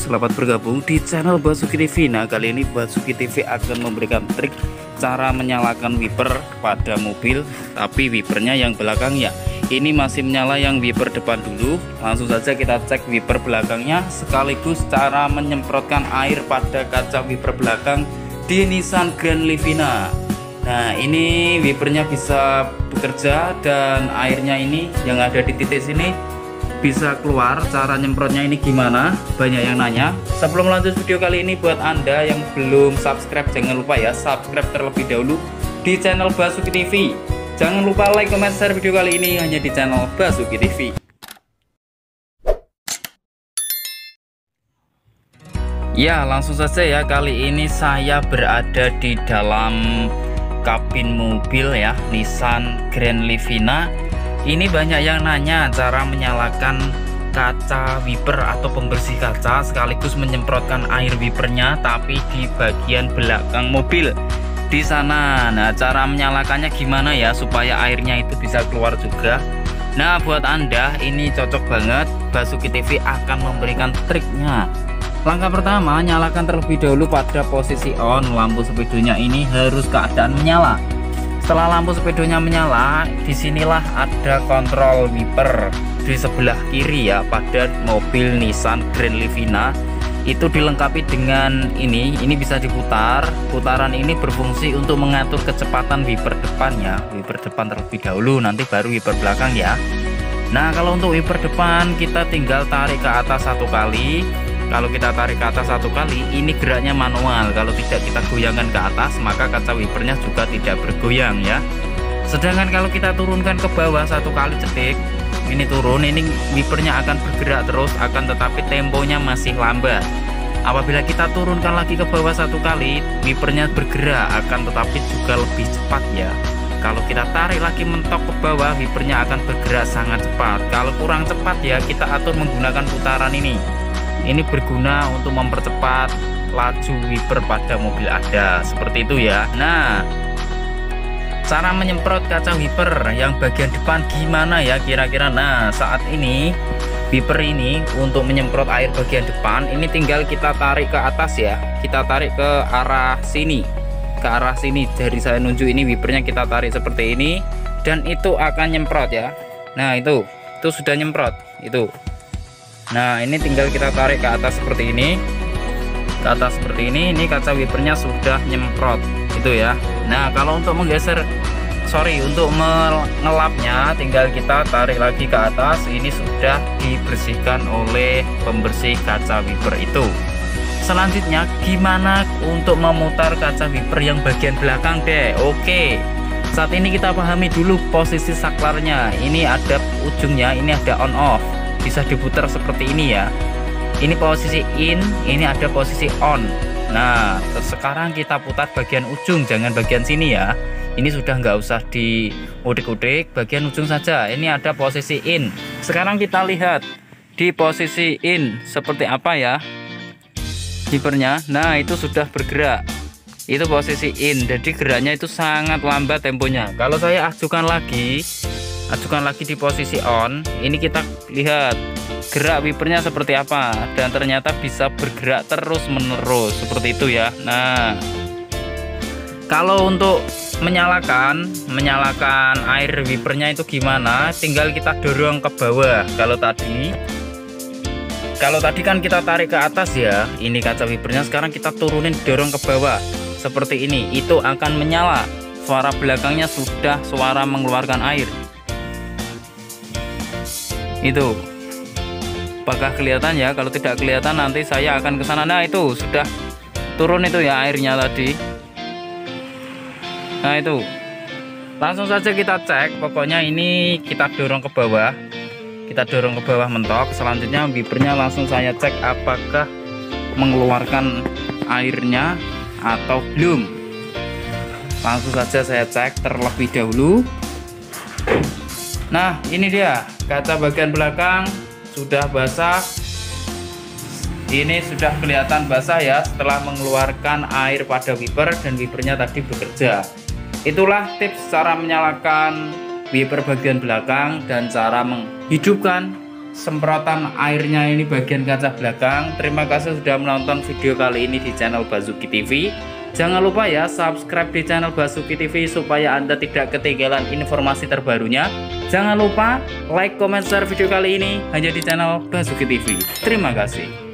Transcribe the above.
Selamat bergabung di channel Basuki TV. Nah, kali ini Basuki TV akan memberikan trik cara menyalakan wiper pada mobil, tapi wipernya yang belakang ya. Ini masih menyala yang wiper depan dulu. Langsung saja kita cek wiper belakangnya, sekaligus cara menyemprotkan air pada kaca wiper belakang di Nissan Grand Livina. Nah, ini wipernya bisa bekerja dan airnya ini yang ada di titik sini bisa keluar. Cara nyemprotnya ini gimana, banyak yang nanya. Sebelum lanjut video kali ini, buat anda yang belum subscribe jangan lupa ya subscribe terlebih dahulu di channel Basuki TV. Jangan lupa like, comment, share video kali ini hanya di channel Basuki TV. Ya, langsung saja ya. Kali ini saya berada di dalam kabin mobil ya Nissan Grand Livina. Ini banyak yang nanya cara menyalakan kaca wiper atau pembersih kaca sekaligus menyemprotkan air wipernya tapi di bagian belakang mobil di sana. Nah, cara menyalakannya gimana ya supaya airnya itu bisa keluar juga. Nah, buat anda ini cocok banget, Basuki TV akan memberikan triknya. Langkah pertama, nyalakan terlebih dahulu pada posisi on. Lampu speedonya ini harus keadaan menyala. Setelah lampu speedonya menyala, disinilah ada kontrol wiper di sebelah kiri ya. Pada mobil Nissan Grand Livina itu dilengkapi dengan ini bisa diputar. Putaran ini berfungsi untuk mengatur kecepatan wiper depan ya. Wiper depan terlebih dahulu, nanti baru wiper belakang ya. Nah, kalau untuk wiper depan kita tinggal tarik ke atas satu kali. Kalau kita tarik ke atas satu kali, ini geraknya manual. Kalau tidak kita goyangkan ke atas, maka kaca wipernya juga tidak bergoyang ya. Sedangkan kalau kita turunkan ke bawah satu kali cetik, ini turun, ini wipernya akan bergerak terus, akan tetapi temponya masih lambat. Apabila kita turunkan lagi ke bawah satu kali, wipernya bergerak, akan tetapi juga lebih cepat ya. Kalau kita tarik lagi mentok ke bawah, wipernya akan bergerak sangat cepat. Kalau kurang cepat ya, kita atur menggunakan putaran ini. Ini berguna untuk mempercepat laju wiper pada mobil anda, seperti itu ya. Nah, cara menyemprot kaca wiper yang bagian depan gimana ya kira-kira. Nah, saat ini wiper ini untuk menyemprot air bagian depan ini tinggal kita tarik ke atas ya. Kita tarik ke arah sini, ke arah sini, jari saya nunjuk ini wipernya kita tarik seperti ini, dan itu akan nyemprot ya. Nah, itu sudah nyemprot itu. Nah, ini tinggal kita tarik ke atas seperti ini, ke atas seperti ini kaca wipernya sudah nyemprot itu ya. Nah, kalau untuk untuk mengelapnya tinggal kita tarik lagi ke atas, ini sudah dibersihkan oleh pembersih kaca wiper itu. Selanjutnya gimana untuk memutar kaca wiper yang bagian belakang deh. Oke, saat ini kita pahami dulu posisi saklarnya. Ini ada ujungnya, ini ada on off, bisa diputar seperti ini ya. Ini posisi in, ini ada posisi on. Nah, sekarang kita putar bagian ujung, jangan bagian sini ya. Ini sudah nggak usah di udik-udik, bagian ujung saja. Ini ada posisi in. Sekarang kita lihat di posisi in seperti apa ya wipernya. Nah, itu sudah bergerak, itu posisi in, jadi geraknya itu sangat lambat temponya. Kalau saya ajukan lagi di posisi on, ini kita lihat gerak wipernya seperti apa, dan ternyata bisa bergerak terus menerus seperti itu ya. Nah, kalau untuk menyalakan air wipernya itu gimana, tinggal kita dorong ke bawah. Kalau tadi kan kita tarik ke atas ya, ini kaca wipernya sekarang kita turunin, dorong ke bawah seperti ini, itu akan menyala. Suara belakangnya sudah suara mengeluarkan air itu. Apakah kelihatan ya? Kalau tidak kelihatan nanti saya akan ke sana. Nah, itu sudah turun itu ya airnya tadi. Nah, itu langsung saja kita cek. Pokoknya ini kita dorong ke bawah, kita dorong ke bawah mentok. Selanjutnya wipernya langsung saya cek apakah mengeluarkan airnya atau belum. Langsung saja saya cek terlebih dahulu. Nah, ini dia kaca bagian belakang sudah basah. Ini sudah kelihatan basah ya setelah mengeluarkan air pada wiper dan wipernya tadi bekerja. Itulah tips cara menyalakan wiper bagian belakang dan cara menghidupkan semprotan airnya ini bagian kaca belakang. Terima kasih sudah menonton video kali ini di channel Basuki TV. Jangan lupa ya subscribe di channel Basuki TV supaya Anda tidak ketinggalan informasi terbarunya. Jangan lupa like, comment, share video kali ini hanya di channel Basuki TV. Terima kasih.